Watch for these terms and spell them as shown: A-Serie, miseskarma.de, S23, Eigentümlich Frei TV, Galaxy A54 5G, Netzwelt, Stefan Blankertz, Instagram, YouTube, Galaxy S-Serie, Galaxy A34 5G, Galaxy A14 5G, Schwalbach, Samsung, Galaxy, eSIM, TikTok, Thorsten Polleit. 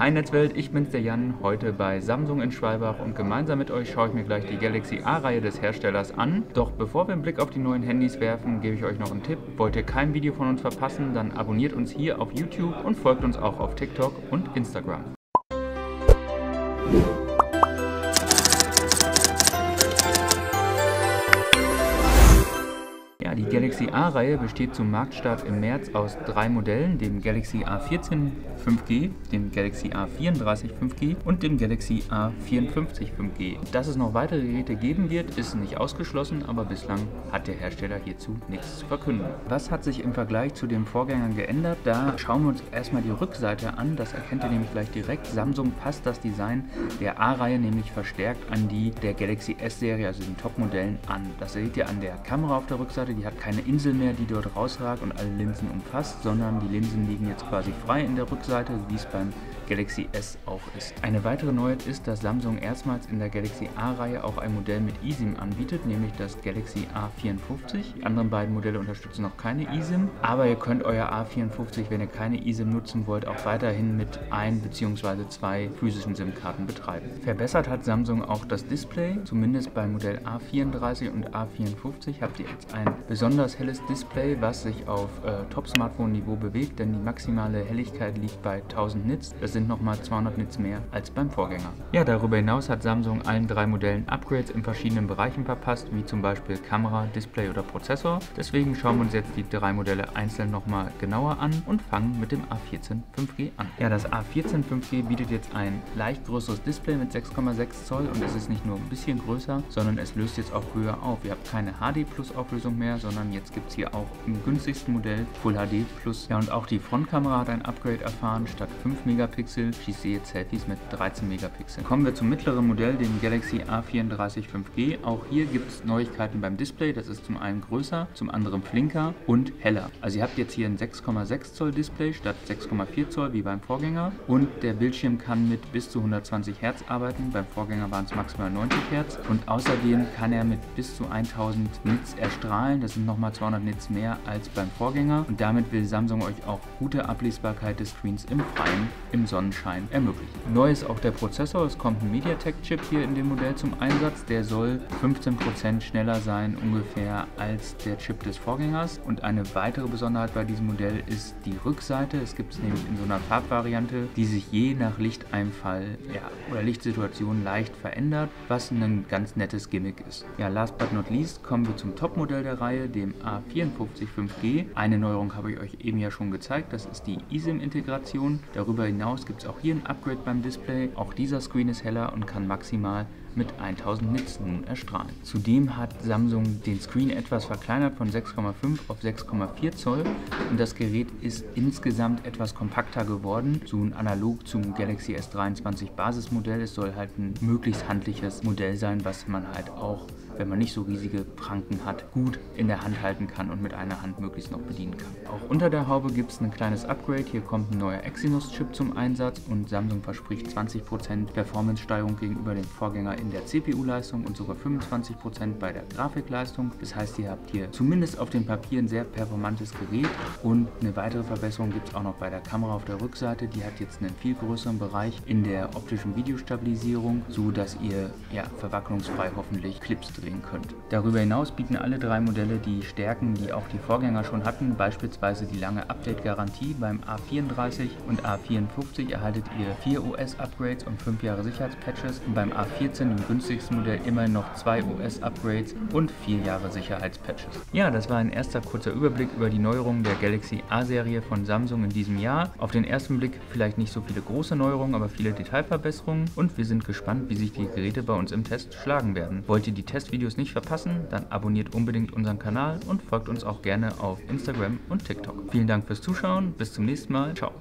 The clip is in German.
Hi Netzwelt, ich bin's der Jan, heute bei Samsung in Schwalbach und gemeinsam mit euch schaue ich mir gleich die Galaxy A-Reihe des Herstellers an. Doch bevor wir einen Blick auf die neuen Handys werfen, gebe ich euch noch einen Tipp. Wollt ihr kein Video von uns verpassen, dann abonniert uns hier auf YouTube und folgt uns auch auf TikTok und Instagram. Die Galaxy A-Reihe besteht zum Marktstart im März aus drei Modellen, dem Galaxy A14 5G, dem Galaxy A34 5G und dem Galaxy A54 5G. Dass es noch weitere Geräte geben wird, ist nicht ausgeschlossen, aber bislang hat der Hersteller hierzu nichts zu verkünden. Was hat sich im Vergleich zu den Vorgängern geändert? Da schauen wir uns erstmal die Rückseite an, das erkennt ihr nämlich gleich direkt. Samsung passt das Design der A-Reihe nämlich verstärkt an die der Galaxy S-Serie, also den Top-Modellen, an. Das seht ihr an der Kamera auf der Rückseite, die hat keine Insel mehr, die dort rausragt und alle Linsen umfasst, sondern die Linsen liegen jetzt quasi frei in der Rückseite, wie es beim Galaxy S auch ist. Eine weitere Neuheit ist, dass Samsung erstmals in der Galaxy A-Reihe auch ein Modell mit eSIM anbietet, nämlich das Galaxy A54. Die anderen beiden Modelle unterstützen noch keine eSIM, aber ihr könnt euer A54, wenn ihr keine eSIM nutzen wollt, auch weiterhin mit ein bzw. zwei physischen SIM-Karten betreiben. Verbessert hat Samsung auch das Display, zumindest beim Modell A34 und A54 habt ihr jetzt ein besonders helles Display, was sich auf Top-Smartphone-Niveau bewegt, denn die maximale Helligkeit liegt bei 1000 Nits. Das sind nochmal 200 Nits mehr als beim Vorgänger. Ja, darüber hinaus hat Samsung allen drei Modellen Upgrades in verschiedenen Bereichen verpasst, wie zum Beispiel Kamera, Display oder Prozessor. Deswegen schauen wir uns jetzt die drei Modelle einzeln nochmal genauer an und fangen mit dem A14 5G an. Ja, das A14 5G bietet jetzt ein leicht größeres Display mit 6,6 Zoll und es ist nicht nur ein bisschen größer, sondern es löst jetzt auch höher auf. Ihr habt keine HD+-Auflösung mehr, sondern jetzt gibt es hier auch im günstigsten Modell Full HD+. Ja, und auch die Frontkamera hat ein Upgrade erfahren. Statt 5 Megapixel schießt ihr jetzt Selfies mit 13 Megapixel. Kommen wir zum mittleren Modell, dem Galaxy A34 5G. Auch hier gibt es Neuigkeiten beim Display. Das ist zum einen größer, zum anderen flinker und heller. Also ihr habt jetzt hier ein 6,6 Zoll Display statt 6,4 Zoll wie beim Vorgänger. Und der Bildschirm kann mit bis zu 120 Hertz arbeiten. Beim Vorgänger waren es maximal 90 Hertz. Und außerdem kann er mit bis zu 1000 Nits erstrahlen. Das sind nochmal 200 Nits mehr als beim Vorgänger und damit will Samsung euch auch gute Ablesbarkeit des Screens im Freien, im Sonnenschein ermöglichen. Neu ist auch der Prozessor, es kommt ein MediaTek-Chip hier in dem Modell zum Einsatz, der soll 15% schneller sein ungefähr als der Chip des Vorgängers und eine weitere Besonderheit bei diesem Modell ist die Rückseite, es gibt es nämlich in so einer Farbvariante, die sich je nach Lichteinfall oder Lichtsituation leicht verändert, was ein ganz nettes Gimmick ist. Ja, last but not least kommen wir zum Top-Modell der Reihe, dem A54 5G. Eine Neuerung habe ich euch eben ja schon gezeigt, das ist die eSIM-Integration. Darüber hinaus gibt es auch hier ein Upgrade beim Display. Auch dieser Screen ist heller und kann maximal mit 1000 Nits nun erstrahlen. Zudem hat Samsung den Screen etwas verkleinert von 6,5 auf 6,4 Zoll und das Gerät ist insgesamt etwas kompakter geworden, so ein analog zum Galaxy S23 Basismodell. Es soll halt ein möglichst handliches Modell sein, was man halt auch, wenn man nicht so riesige Pranken hat, gut in der Hand halten kann und mit einer Hand möglichst noch bedienen kann. Auch unter der Haube gibt es ein kleines Upgrade, hier kommt ein neuer Exynos-Chip zum Einsatz und Samsung verspricht 20% Performance-Steigerung gegenüber dem Vorgänger in der CPU-Leistung und sogar 25% bei der Grafikleistung. Das heißt, ihr habt hier zumindest auf den Papieren sehr performantes Gerät und eine weitere Verbesserung gibt es auch noch bei der Kamera auf der Rückseite. Die hat jetzt einen viel größeren Bereich in der optischen Videostabilisierung, so dass ihr verwacklungsfrei hoffentlich Clips drehen könnt. Darüber hinaus bieten alle drei Modelle die Stärken, die auch die Vorgänger schon hatten, beispielsweise die lange Update-Garantie. Beim A34 und A54 erhaltet ihr 4 OS-Upgrades und 5 Jahre Sicherheitspatches und beim A14 im günstigsten Modell immerhin noch 2 OS-Upgrades und 4 Jahre Sicherheitspatches. Ja, das war ein erster kurzer Überblick über die Neuerungen der Galaxy A-Serie von Samsung in diesem Jahr. Auf den ersten Blick vielleicht nicht so viele große Neuerungen, aber viele Detailverbesserungen und wir sind gespannt, wie sich die Geräte bei uns im Test schlagen werden. Wollt ihr die Testvideos nicht verpassen, dann abonniert unbedingt unseren Kanal und folgt uns auch gerne auf Instagram und TikTok. Vielen Dank fürs Zuschauen, bis zum nächsten Mal, ciao!